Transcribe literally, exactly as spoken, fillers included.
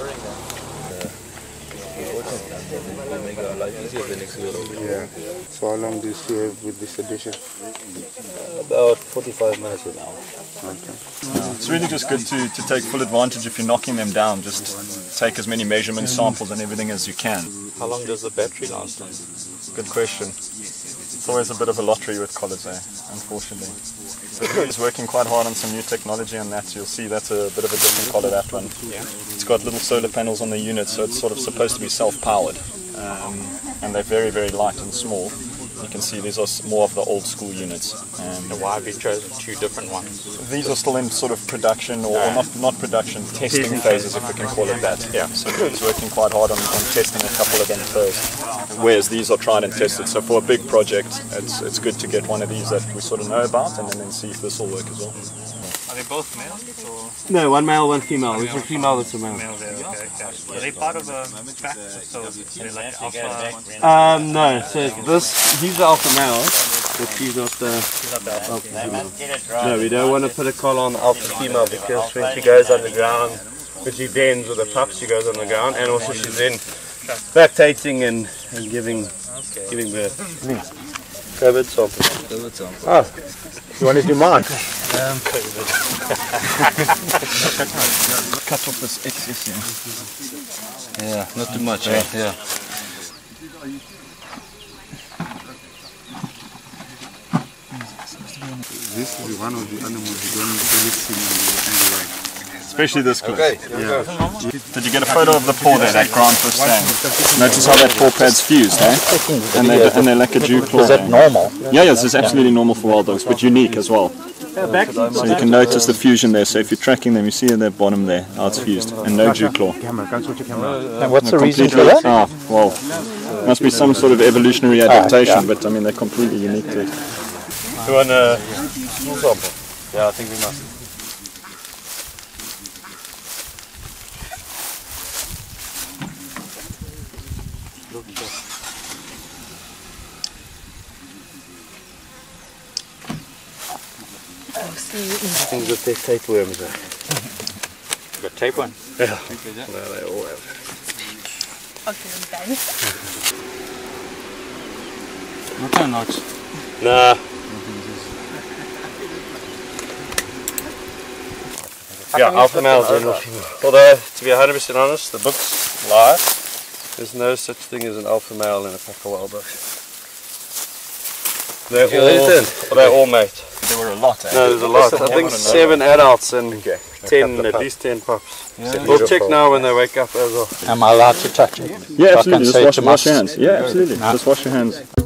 empowering them. Yeah. They make our life easier the next year. Yeah. So how long do you stay with this edition? About forty-five minutes now. Okay. Uh, it's really just good to, to take full advantage if you're knocking them down. Just take as many measurement samples and everything as you can. How long does the battery last? Good question. It's always a bit of a lottery with collars, eh? Unfortunately. So he's working quite hard on some new technology on that. You'll see that's a bit of a different collar, that one. Yeah. It's got little solar panels on the unit, so it's sort of supposed to be self-powered. Um, and they're very, very light and small. You can see these are more of the old school units. Um, why have you chosen two different ones? These are still in sort of production, or, or not not production, testing phases, if we can call it that. Yeah. So he's working quite hard on, on testing a couple of them first, whereas these are tried and tested. So for a big project, it's it's good to get one of these that we sort of know about, and then see if this will work as well. Are they both male? No, one male, one female. There's a female that's a male. male there, okay, okay. Are they part of a pack? So are they like alpha? Um, no, so this, he's the alpha male, but she's not the alpha female. No, we don't want to put a collar on the alpha female because when she goes underground, when she bends with the pup, she goes underground, and also she's in lactating and, and giving, giving birth. COVID sample. COVID sample. Oh, you want to do mine? Um, Cut off this excess here. Yeah, not too much. Yeah. Eh? Yeah. This will be one of the animals you don't really see in the right. Especially this close. Okay. Yeah. Did you get a photo of the paw there, that ground for stand? Notice how that paw pad's fused, eh? And they're, and they're like a dew claw. Is that normal? Yeah, yeah, this is absolutely normal for wild dogs, but unique as well. So you can notice the fusion there. So if you're tracking them, you see in the bottom there, how it's fused, and no dew claw. And what's the reason for that? Ah, well, must be some sort of evolutionary adaptation, ah, yeah. But I mean, they're completely unique to it. You want a small sample? Yeah, I think we must. Things that they're tapeworms are. Got tapeworm? Yeah. No, they all have. Okay, I'm done. Not too much. Nah. Yeah, alpha males are not female. Although, to be one hundred percent honest, the books lie. There's no such thing as an alpha male in a pack of wild dogs. They're all, they're all mate. There were a lot, eh? No, there's a lot. I think seven adults and okay. ten, at least ten pups. Yeah. So we'll check now when they wake up as well. Am I allowed to touch it? Yeah, absolutely. Just wash, wash your hands. Yeah, absolutely. Just wash your hands.